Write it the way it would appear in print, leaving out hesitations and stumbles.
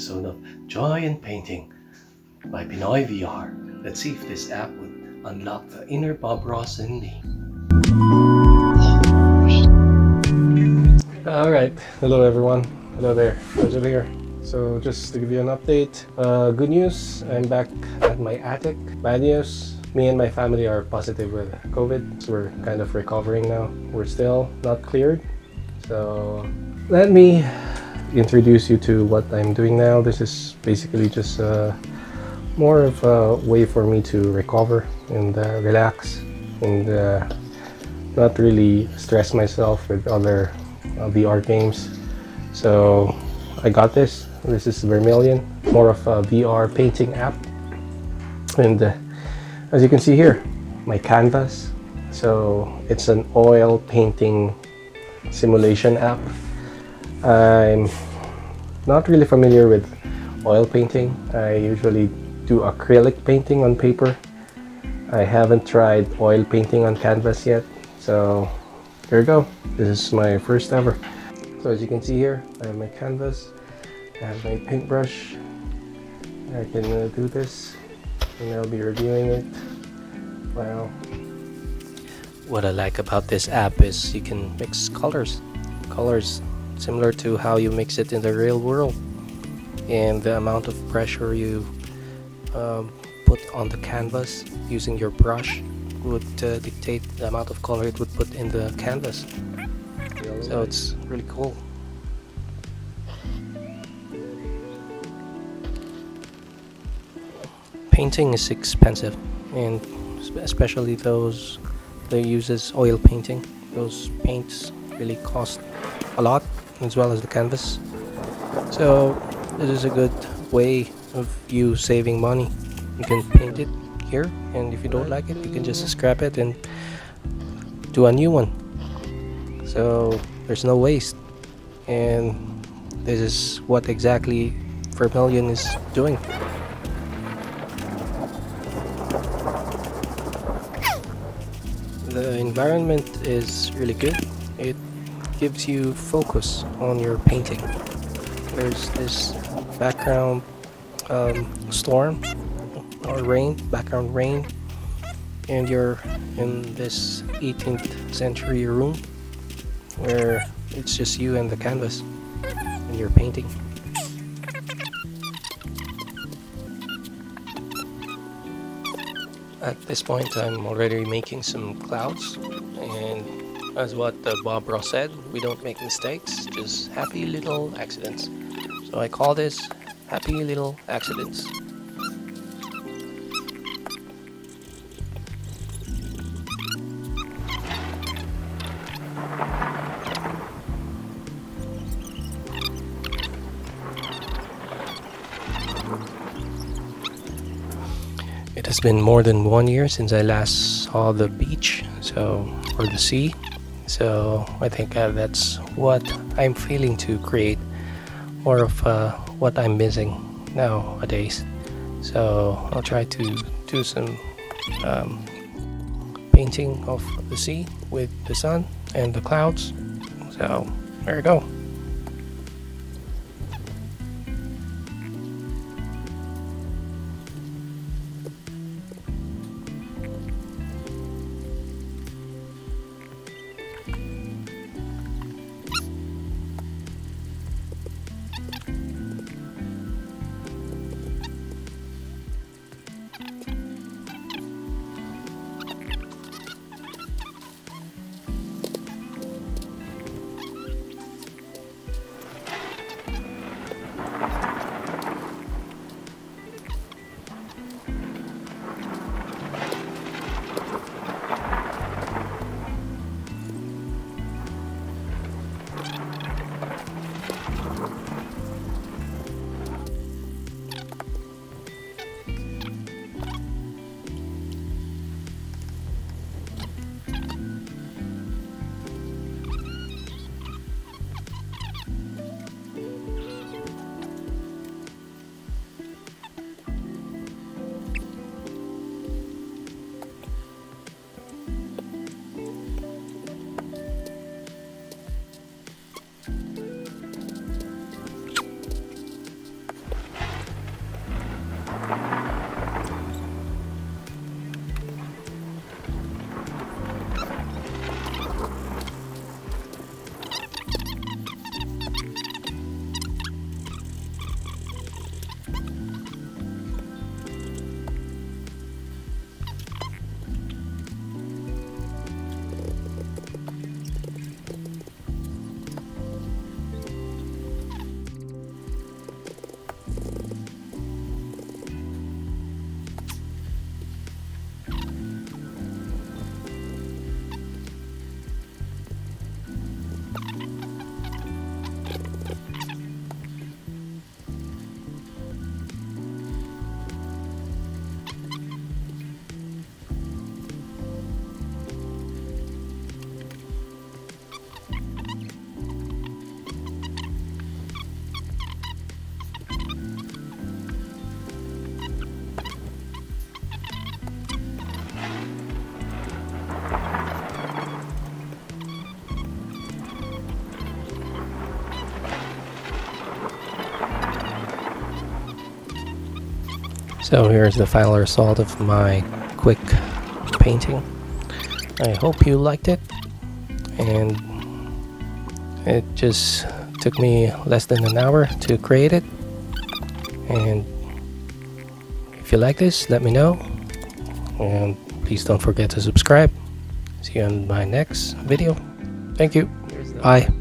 episode of Joy in Painting by Pinoy VR. Let's see if this app would unlock the inner Bob Ross in me. Alright, hello everyone. Hello there, Virgil here. So just to give you an update, good news, I'm back at my attic. Bad news, me and my family are positive with COVID. So we're kind of recovering now. We're still not cleared. So let me introduce you to what I'm doing now. This is basically just more of a way for me to recover and relax and not really stress myself with other VR games. So I got this. This is Vermillion, more of a VR painting app. And as you can see here, my canvas. So it's an oil painting simulation app. I'm not really familiar with oil painting. I usually do acrylic painting on paper. I haven't tried oil painting on canvas yet. So here we go. This is my first ever. So as you can see here, I have my canvas, I have my paintbrush. I can do this, and I'll be reviewing it. Wow. What I like about this app is you can mix colors similar to how you mix it in the real world, and the amount of pressure you put on the canvas using your brush would dictate the amount of color it would put in the canvas. So it's really cool. Painting is expensive, and especially those that uses oil painting. Those paints really cost a lot, as well as the canvas. So this is a good way of you saving money. You can paint it here, and if you don't like it, you can just scrap it and do a new one. So there's no waste, and this is what exactly Vermillion is doing. The environment is really good. It gives you focus on your painting. There's this background storm or rain, background rain, and you're in this 18th century room where it's just you and the canvas and you're painting. At this point, I'm already making some clouds, and as what Bob Ross said, we don't make mistakes, just happy little accidents. So I call this happy little accidents. It has been more than 1 year since I last saw the beach, or the sea. So I think that's what I'm feeling to create, more of what I'm missing nowadays. So I'll try to do some painting of the sea with the sun and the clouds. So there we go. So here's the final result of my quick painting. I hope you liked it, and it just took me less than an hour to create it. And if you like this, let me know, and please don't forget to subscribe. See you on my next video. Thank you. Bye.